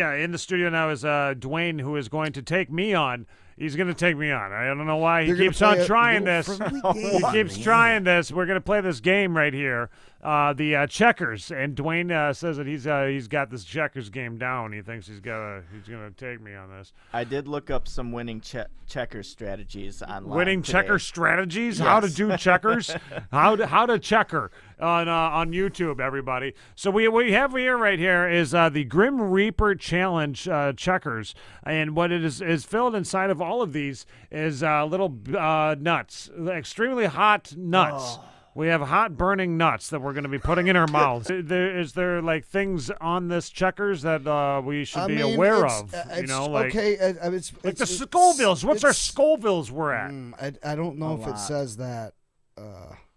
Yeah, in the studio now is Duane, who is going to take me on. He's going to take me on. I don't know why he keeps on trying this. He keeps trying this. We're going to play this game right here, the checkers. And Duane says that he's got this checkers game down. He thinks he's going to take me on this. I did look up some winning checkers strategies online. Winning today. Checker strategies? Yes. How to do checkers? how to checker on YouTube, everybody. So we have here right here is the Grim Reaper Challenge checkers, and what it is filled inside of all of these is little nuts, extremely hot nuts. Oh. We have hot burning nuts that we're going to be putting in our mouths. Is there like things on this checkers that we should be aware of? You know, like okay, it's the Scovilles. What's our Scovilles we're at? I don't know if it says that.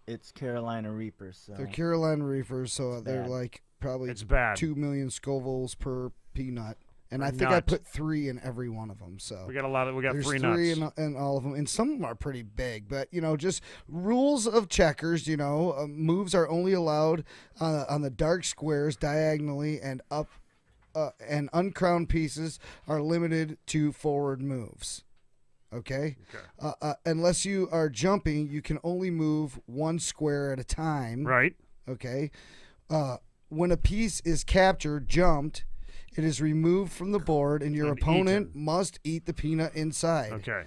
It's Carolina Reapers. So. They're Carolina Reapers, so they're bad. Like probably it's bad. 2 million Scovilles per peanut. And I think I put 3 in every one of them. So we got a lot of there's 3 nuts. 3 in all of them, and some of them are pretty big. But you know, just rules of checkers. You know, moves are only allowed on the dark squares diagonally and up, and uncrowned pieces are limited to forward moves. Okay. Unless you are jumping, you can only move 1 square at a time. Right. Okay. When a piece is captured, jumped, it is removed from the board, and your opponent must eat the peanut inside. Okay.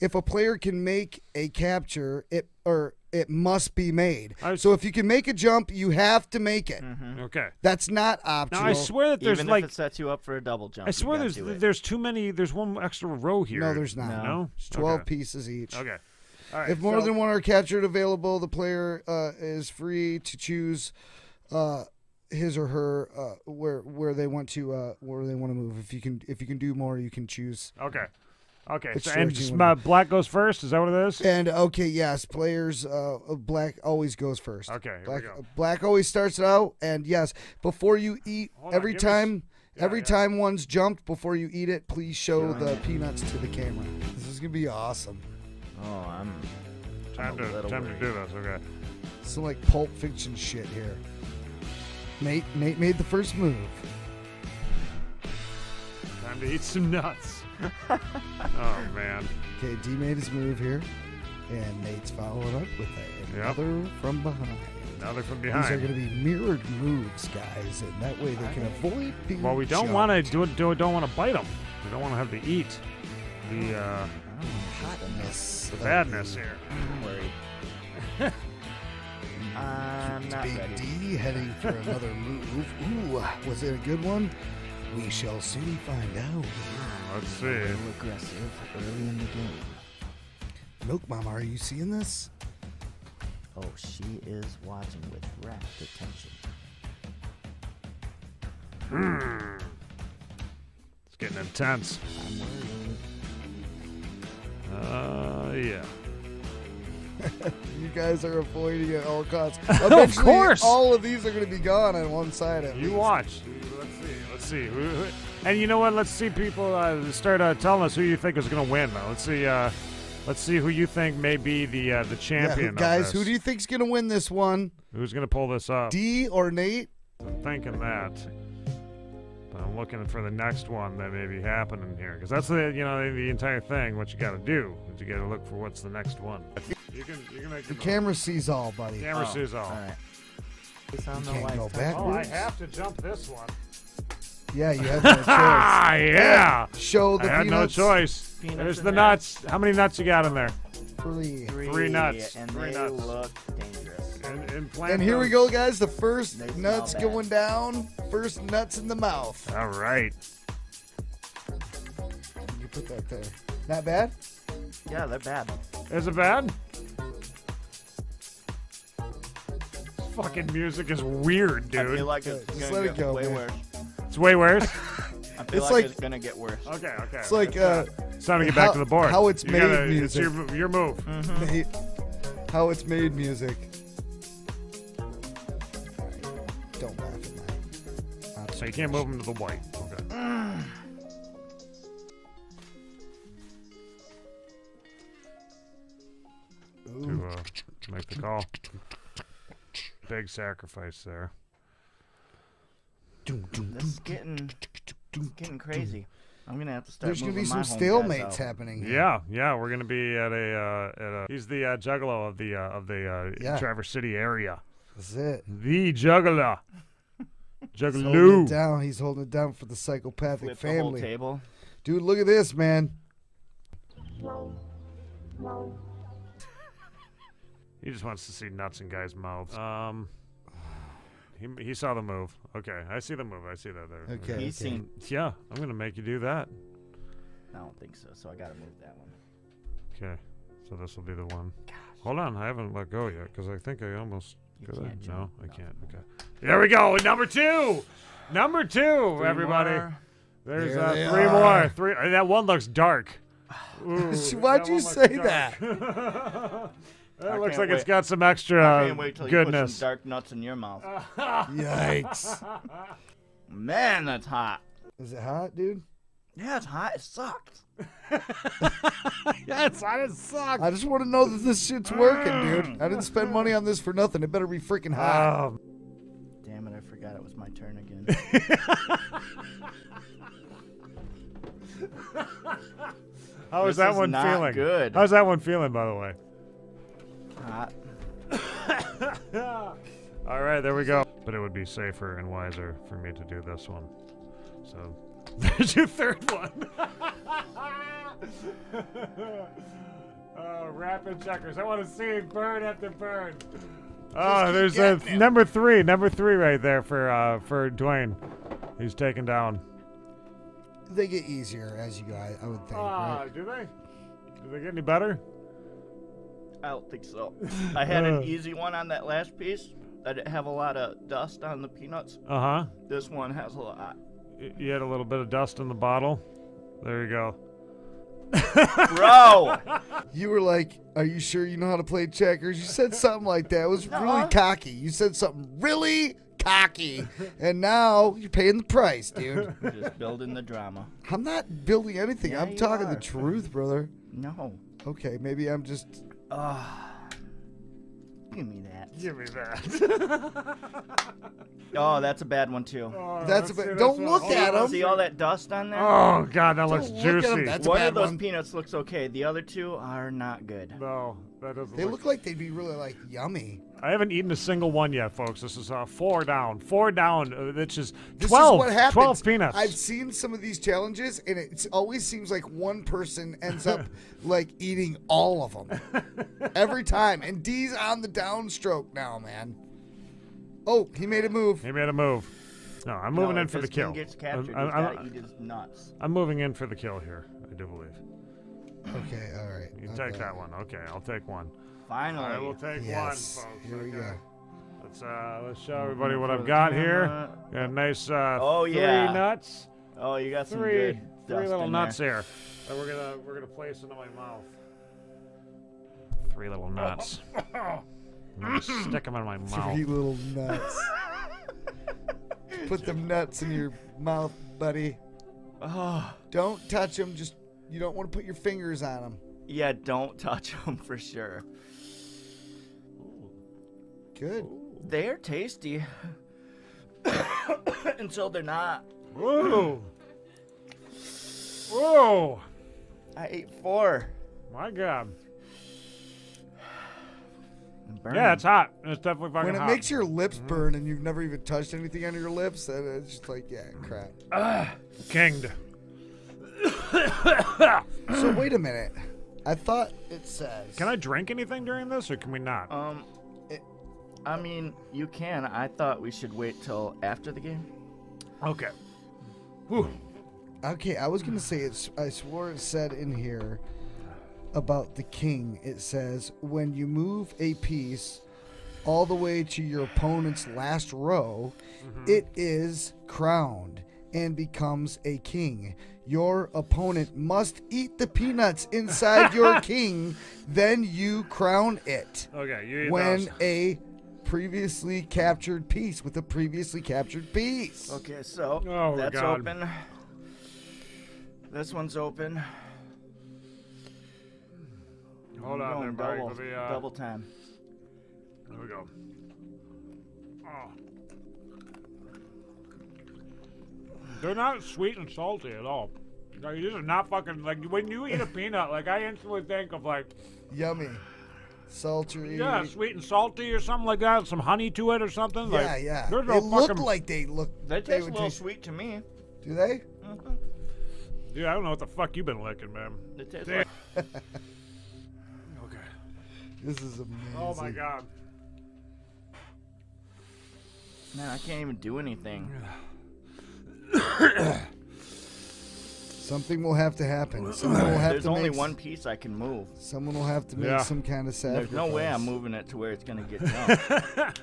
If a player can make a capture, it must be made. So if you can make a jump, you have to make it. Mm-hmm. Okay. That's not optional. Now, I swear that there's even like if it sets you up for a double jump. I swear there's too many. There's 1 extra row here. No, there's not. No? It's 12 pieces each. Okay. All right. If more than 1 are captured available, the player is free to choose. His or her where they want to move. If you can do more, you can choose. Okay. So, Black goes first. Is that what it is? And yes, players. Black always goes first. Okay, Black always starts it out. And yes, before you eat, every time one's jumped, before you eat it, please show the peanuts to the camera. This is gonna be awesome. Oh, I'm time to do this. Okay. Some like Pulp Fiction shit here. Nate made the first move. Time to eat some nuts. Oh, man. Okay, D made his move here, and Nate's following up with another from behind. Another from behind. These are going to be mirrored moves, guys, and that way they can avoid being Well, we don't want to bite them. We don't want to have to eat the badness here. Don't worry. Big D heading for another move. Ooh, was it a good one? We shall soon find out. Let's see. Aggressive early in the game. Milk Mama, are you seeing this? Oh, she is watching with rapt attention. It's getting intense. I'm worried. Yeah. You guys are avoiding it at all costs. Of course, all of these are going to be gone on one side. At least. Watch. Let's see. And you know what? Let's see people start telling us who you think is going to win. Let's see who you think may be the champion. Yeah, guys, who do you think is going to win this one? Who's going to pull this off? D or Nate? I'm thinking that. But I'm looking for the next one that may be happening here, because that's the entire thing. What you got to do is you got to look for what's the next one. You can make the camera sees all, buddy. The camera sees all. All right. Go backwards. Oh, I have to jump this one. Yeah, you have no choice. Yeah. Show the peanuts. I had no choice. There's the nuts. How many nuts you got in there? 3 nuts. And they look dangerous. And here we go, guys. The first nuts going down. First nuts in the mouth. All right. You put that there. Not bad? Yeah, they're bad. Is it bad? Fucking music is weird, dude. I feel like it's gonna get way worse. It's way worse? I feel like it's gonna get worse. Okay. It's like it's time to get back to the board. How it's made music. It's your move. Mm-hmm. How it's made music. Don't laugh at that. So you can't move them to the white. Okay. To make the call. Big sacrifice there. This is getting It's getting crazy. I'm gonna have to start. There's gonna be some stalemates happening here. Yeah, yeah, we're gonna be at a. He's the juggalo of the Traverse City area. That's it. The juggler. Juggalo. Holding it down. He's holding it down for the psychopathic family. The whole table. Dude, look at this, man. He just wants to see nuts in guys' mouths. He saw the move. Okay, I see the move. I see that there. Okay. He's seen. Yeah, I'm gonna make you do that. I don't think so. So I gotta move that one. Okay, so this will be the one. Gosh. Hold on, I haven't let go yet because I think I almost. No, I can't. Okay. There we go. Number two, everybody. There's three more. That one looks dark. Ooh, why'd you say that? That looks like it's got some extra goodness. Put some dark nuts in your mouth. Yikes! Man, that's hot. Is it hot, dude? Yeah, it's hot. It sucked. Yeah, it's hot. It sucked. I just want to know that this shit's working, dude. I didn't spend money on this for nothing. It better be freaking hot. Damn it! I forgot it was my turn again. How is that one feeling? Good. How's that one feeling, by the way? Hot. All right, there we go. But it would be safer and wiser for me to do this one. So there's your third one. Rapid checkers. I want to see bird after bird. Oh, there's a number three right there for Duane. He's taken down. They get easier as you go, I would think. Right? Do they? Do they get any better? I don't think so. I had an easy one on that last piece. I didn't have a lot of dust on the peanuts. Uh-huh. This one has a lot. You had a little bit of dust in the bottle. There you go. Bro! You were like, are you sure you know how to play checkers? You said something like that. It was really cocky. You said something really cocky. And now you're paying the price, dude. You're just building the drama. I'm not building anything. Yeah, I'm talking the truth, brother. No. Okay, maybe I'm just... give me that. Give me that. Oh, that's a bad one too. Oh, that's a bad. Don't look at him. See all that dust on there? Oh God, that looks juicy. That's one of those peanuts looks okay. The other two are not good. No, that doesn't. They look like they'd be really like yummy. I haven't eaten a single one yet, folks. This is 4 down. That's just 12 peanuts. I've seen some of these challenges, and it always seems like one person ends up like eating all of them every time. And D's on the downstroke now, man. Oh, he made a move. He made a move. No, I'm moving in for the kill. Gets captured, he's eat his nuts. I'm moving in for the kill here. I do believe. Okay, all right. You take that one. Okay, I'll take one. Finally, I will take one, folks. Here we go. Let's show everybody what I've got here. Got a nice three nuts. Oh, you got three little nuts here. And we're gonna place into my mouth. Three little nuts. I'm gonna stick them in my mouth. Three little nuts. Put them nuts in your mouth, buddy. Don't touch them. Just you don't want to put your fingers on them. Yeah, don't touch them for sure. Good. They're tasty. Until they're not. Whoa. Whoa. I ate 4. My God. Yeah, it's hot. It's definitely fucking hot. When it makes your lips burn and you've never even touched anything on your lips, then it's just like, yeah, crap. Kinged. So wait a minute. I thought it says. Can I drink anything during this, or can we not? I mean, you can. I thought we should wait till after the game. Okay. Whew. Okay, I was gonna say it's. I swore it said in here. About the king, it says, when you move a piece all the way to your opponent's last row, it is crowned and becomes a king. Your opponent must eat the peanuts inside your king, then you crown it. Okay, you eat when those. A previously captured piece with a previously captured piece. Okay, so that's open. This one's open. Hold on there, buddy. Double time. There we go. Oh. They're not sweet and salty at all. Like, this is not fucking, like, when you eat a peanut, like, I instantly think of, like... Yummy. Sultry. Yeah, sweet and salty or something like that. Some honey to it or something. Yeah, like, yeah. They no look like they look... They taste a little sweet to me. Do they? Mm-hmm. Dude, I don't know what the fuck you've been licking, man. They taste like... Okay. This is amazing. Oh, my God. Man, I can't even do anything. Something will have to happen. There's only one piece I can move. Someone will have to make some kind of sacrifice. There's no way I'm moving it to where it's going to get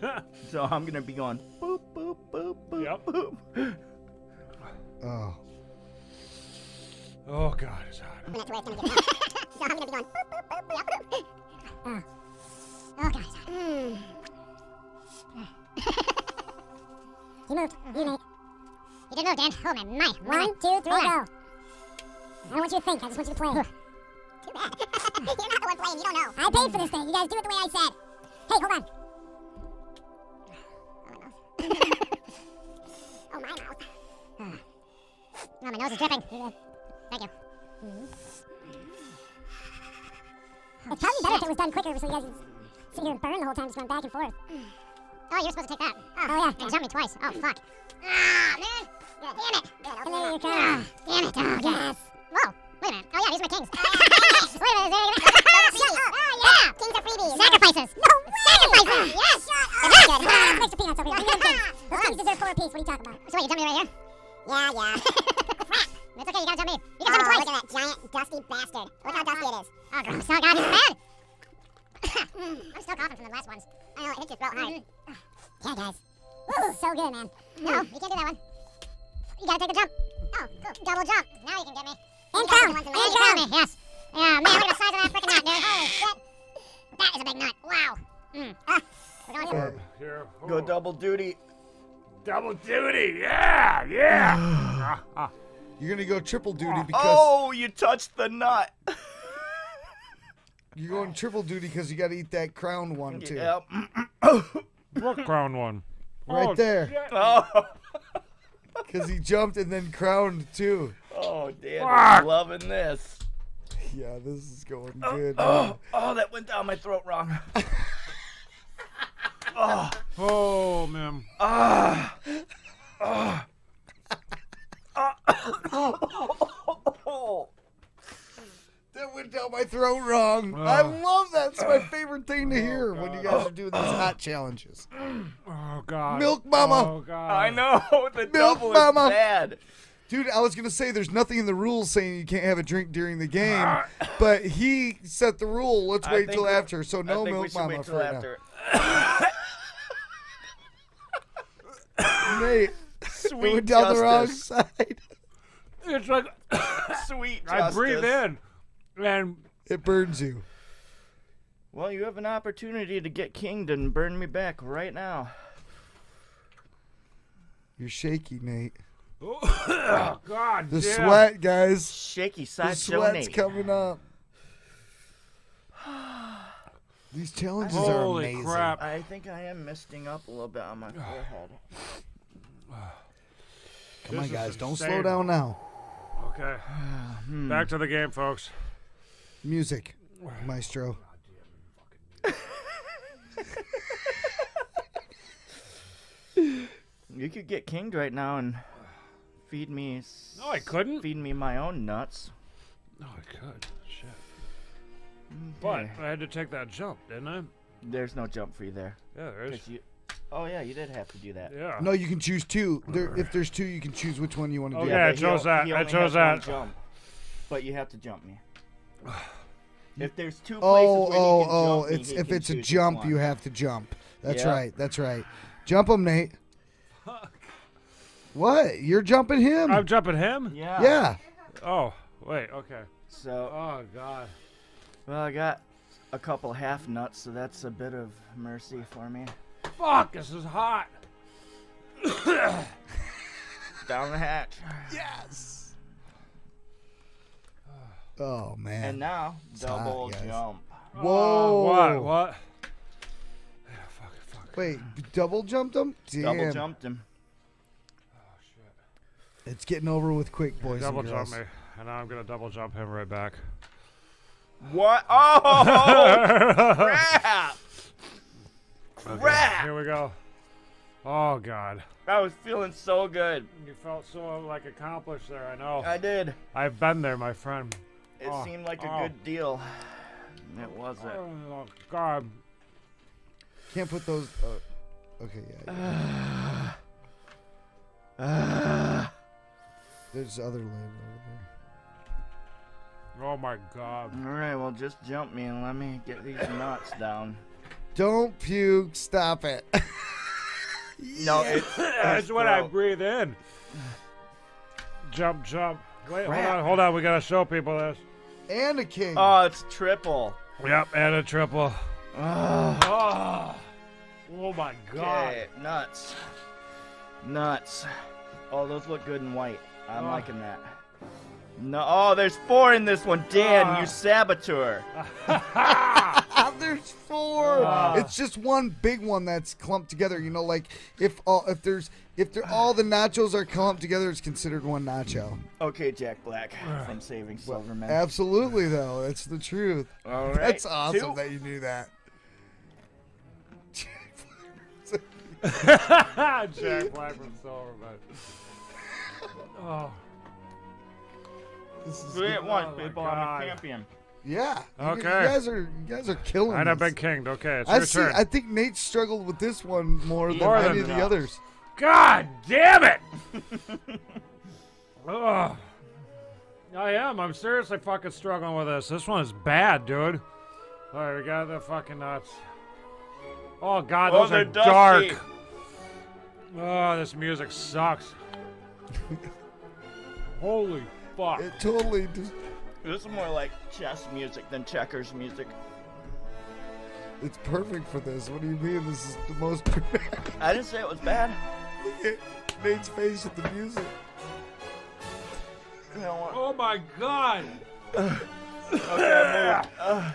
done. So I'm going to be going boop, boop, boop, boop, boop. Oh. Oh, God, it's hot. I'm going to have to where it's going to get done. So I'm going to be going boop, boop, boop, boop. Oh, God, it's hot. You moved. You made. You didn't move, Dan. Oh, man. My. 1, 2, 3, go. I don't want you to think. I just want you to play. Too bad. You're not the one playing. You don't know. I paid for this thing. You guys do it the way I said. Hey, hold on. Oh, my mouth. Oh, my mouth. Oh, my nose is dripping. Thank you. It's probably better if it was done quicker so you guys can sit here and burn the whole time just going back and forth. Oh, you were supposed to take that. Oh, yeah. And jump me twice. Oh, fuck. Ah, man. God, damn it. And there you go. Ah, damn it. Oh, yes. Whoa. Wait a minute. Oh, yeah, these are my kings. Wait a minute. Oh, yeah. Kings are freebies. Sacrifices. No way. Sacrifices. Yes. That's good. Let's make some peanuts over here. Those kings deserve 4 apiece. What are you talking about? So what, you jumped me right here? Yeah. Crap. It's okay. You gotta jump me. You can jump me twice. Look at that giant, dusty bastard. Look how dusty it is. Oh, gross. Oh, God. He's mad. I'm still coughing from the last ones. I know, it hit your throat hard. Yeah, guys. Ooh, so good, man. No, you can't do that one. You gotta take the jump. Oh, cool. Double jump. Now you can get me. And found. And found. Yes. Yeah, man, look at the size of that freaking nut, dude. Holy shit. That is a big nut. Wow. We're going to go double duty. Double duty. Yeah. You're going to go triple duty because... Oh, you touched the nut. You're going triple duty because you got to eat that crown one, too. Yep. What crown one? Right there. Shit. Oh. Because he jumped and then crowned, too. Oh, damn. I'm loving this. Yeah, this is going good. Oh, that went down my throat wrong. Oh, man. That went down my throat wrong. I love that. It's my favorite thing to hear when you guys are doing these hot challenges. Oh, God. Milk Mama. Oh, God. I know. The double is bad. Dude, I was going to say there's nothing in the rules saying you can't have a drink during the game, but he set the rule. Let's wait till after. So no Milk Mama for after. Now. Mate, sweet went down the wrong side. It's like sweet justice. I breathe in. Man, it burns you. Well, you have an opportunity to get kinged and burn me back right now. You're shaky, Nate. Oh, God. The sweat, guys. Shaky side. The sweat's coming up. These challenges are amazing. Holy crap. I think I am misting up a little bit on my forehead. Come on, guys. Don't slow down now. Okay. Back to the game, folks. Music, maestro. You could get kinged right now and feed me. No, I couldn't. Feed me my own nuts. No, I could. Shit. Okay. But I had to take that jump, didn't I? There's no jump for you there. Yeah, there is. Oh, yeah, you did have to do that. Yeah. No, you can choose 2. There, if there's 2, you can choose which one you want to do. Yeah, I chose that. I chose that. Jump, but you have to jump me. If there's 2 places where you can jump me, if it's a jump, you have to jump. That's right. That's right. Jump him, Nate. Fuck. What? You're jumping him? I'm jumping him? Yeah. Yeah. Oh, wait. Okay. So. Oh, God. Well, I got a couple half nuts, so that's a bit of mercy for me. Fuck, this is hot. Down the hatch. Yes. Oh, man. And now, double jump. Whoa. What? Yeah, fuck. Wait, double jumped him? Damn. Double jumped him. Oh, shit. It's getting over with quick, boys. Double jump me, and now I'm gonna double jump him right back. What? Oh! Crap! Okay, crap! Here we go. Oh God. I was feeling so good. You felt so like accomplished there. I know. I did. I've been there, my friend. It seemed like a good deal. It wasn't. Oh God. Can't put those. Okay. Yeah. There's other leg over there. Oh my God. All right. Well, just jump me and let me get these nuts down. Don't puke. Stop it. No, it's when I breathe in. Jump, jump. Wait, crap. Hold on, hold on. We gotta show people this. And a king. Oh, it's triple. Yep, and a triple. Oh, oh my God. Okay, nuts. Nuts. Oh, those look good in white. I'm liking that. No, oh, there's four in this one. Dan, you saboteur. There's four. It's just one big one that's clumped together. You know, like if all the nachos are clumped together, it's considered one nacho. Okay, Jack Black from Saving Silverman. Well, absolutely, though, it's the truth. All right, that's awesome that you knew that. Jack Black from Silverman. Oh, this is three at once, people. I'm a champion. Yeah. Okay. You guys are killing. And I've been kinged. Okay, it's your turn. I think Nate struggled with this one more than any of the others. God damn it! Ugh. I am. I'm seriously fucking struggling with this. This one is bad, dude. All right, we got the fucking nuts. Oh God, those are dark. Dusty. Oh, this music sucks. Holy fuck! It totally. This is more like chess music than checkers music. It's perfect for this. What do you mean? This is the most perfect. I didn't say it was bad. Nate's face at the music. Oh my God! Okay,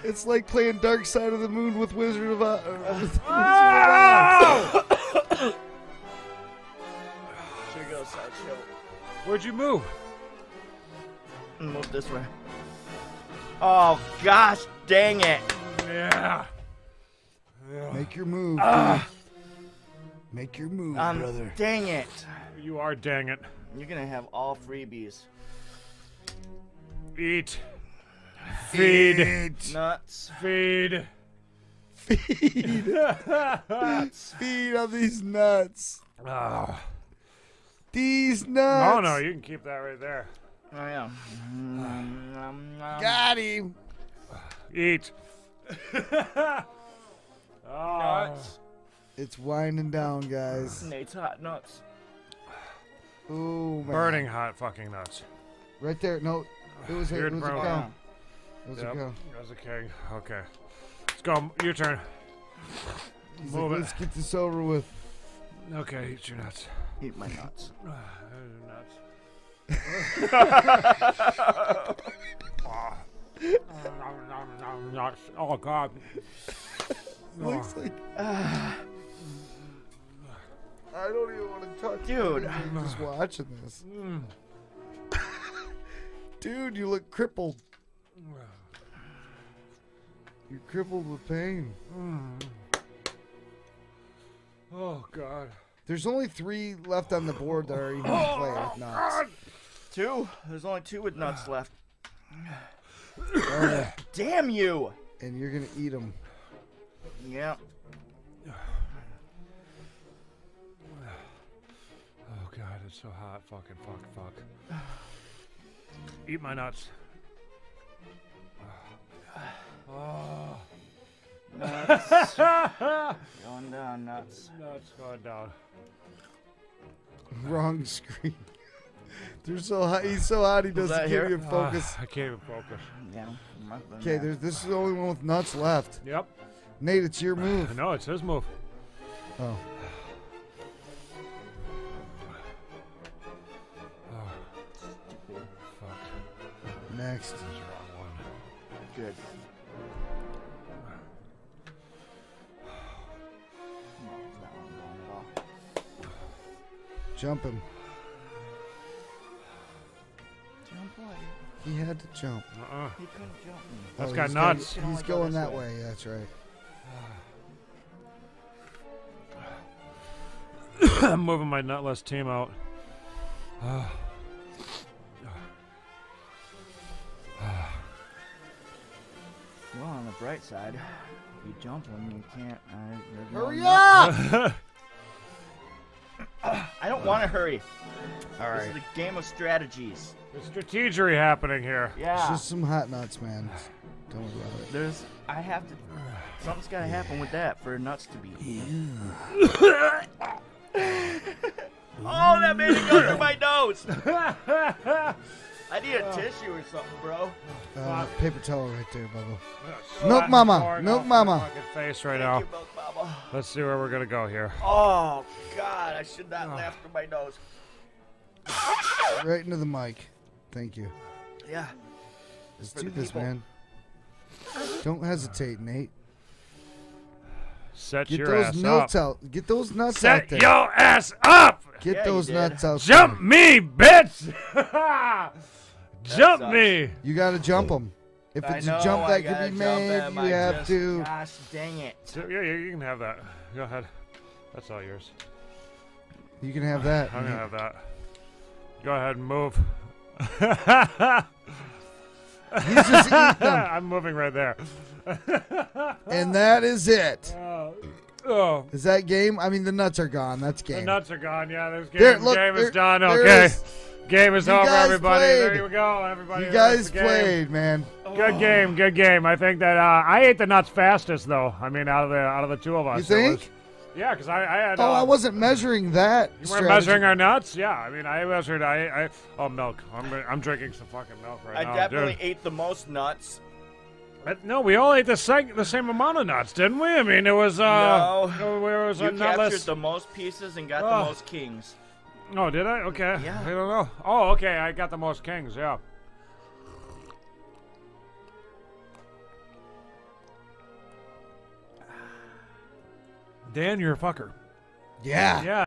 it's like playing Dark Side of the Moon with Wizard of Oz. Here goes Sideshow. Where'd you move? Move this way. Oh gosh, dang it! Yeah. Make your move. Make your move, brother. Dang it! You are dang it. You're gonna have all freebies. Eat. Feed. Eat. Nuts. Feed. Feed. Feed on these nuts. Oh. These nuts. No, no, you can keep that right there. Oh yeah. Got him. Eat. Nuts. It's winding down, guys. Nate's hot nuts. Ooh, man. Burning hot fucking nuts. Right there. No, it was a go. Yeah. It was a go. It was a king. Okay. Let's go. Your turn. Move it. Let's get this over with. Okay, eat your nuts. Eat my nuts. Nuts. Oh God! Looks like I don't even want to touch, dude. I'm just watching this, dude. You look crippled. You're crippled with pain. Oh God! There's only three left on the board that are even playing with nuts. Two? There's only two with nuts left. Damn you! And you're gonna eat them. Yeah. Oh God, it's so hot. Fucking fuck. Eat my nuts. Oh. Nuts. Going down, nuts. Nuts going down. Wrong screen. They're so hot. He's so hot he doesn't give you focus. I can't even focus. Yeah. Okay, this is the only one with nuts left. Yep. Nate, it's your move. No, it's his move. Oh. Oh. Fuck. Next. This is the wrong one. Good. Jump him. quiet. He had to jump. He couldn't jump. That's got nuts. He's going that way. That's right. I'm moving my nutless team out. Well, on the bright side, if you jump him, you can't. Hurry up! I don't want to hurry. All right. This is a game of strategies. There's strategery happening here. Yeah. It's just some hot nuts, man. Don't worry about it. There's. I have to. Something's got to happen with that for nuts to be. Yeah. Oh, that made it go through my nose. I need a tissue or something, bro. Paper towel right there, Bubba. Milk Mama. Milk Mama. Face right now. You, Milk Mama. Let's see where we're going to go here. Oh, God. I should not laugh through my nose. Right into the mic. Thank you. Yeah. Let's do this, man. Don't hesitate, Nate. Set your ass up. Get those nuts out there. Set your ass up. Get those nuts out there. Jump me, bitch. Jump me. You got to jump them. If it's a jump that can be made, you have to. Gosh dang it. Yeah, you can have that. Go ahead. That's all yours. You can have that. I'm going to have that. Go ahead and move. He's just eating them. I'm moving right there. And that is it. Oh. Is that game? I mean, the nuts are gone. That's game. The nuts are gone. Yeah, there's game. There, look, game is done. Okay. Game is over, everybody. There you go, everybody. You guys played, man. Good game. Good game. I think that I ate the nuts fastest, though. I mean, out of the two of us. You think? Yeah, because I had. Oh, I wasn't measuring that. You weren't measuring our nuts? Yeah, I mean, I measured. Oh, milk. I'm drinking some fucking milk right now. I definitely ate the most nuts. No, we all ate the same amount of nuts, didn't we? I mean, it was. No. It was, you captured the most pieces and got the most kings. No, did I? Okay. Yeah. I don't know. Oh, okay. I got the most kings. Yeah. Dan, you're a fucker. Yeah. Yeah.